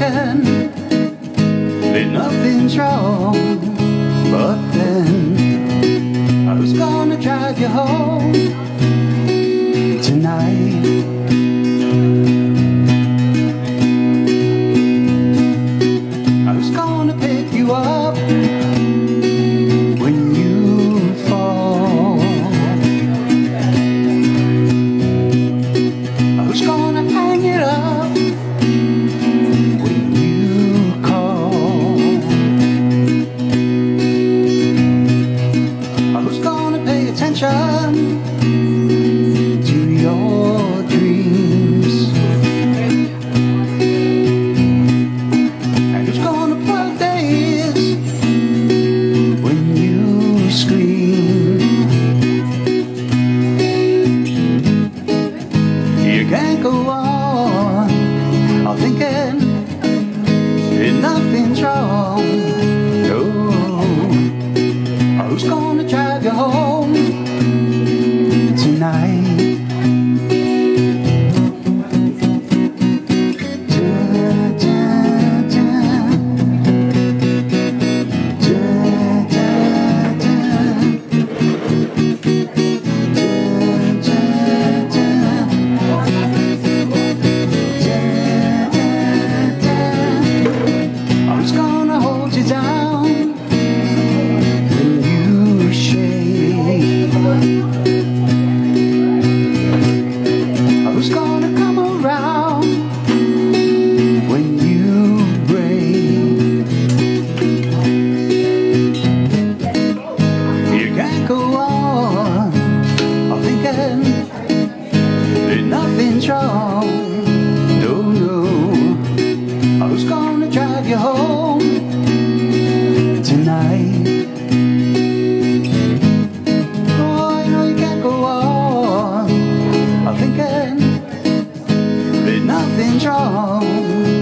reckon that nothing's wrong. But then I was gonna drive you home tonight. I was gonna pick you up when you fall. I was gonna hang it up when you call. I was gonna pay attention wrong. No, I was gonna drive you home tonight. No, no, I was gonna drive you home tonight. Oh, you know you can't go on. I'm thinking that nothing's wrong.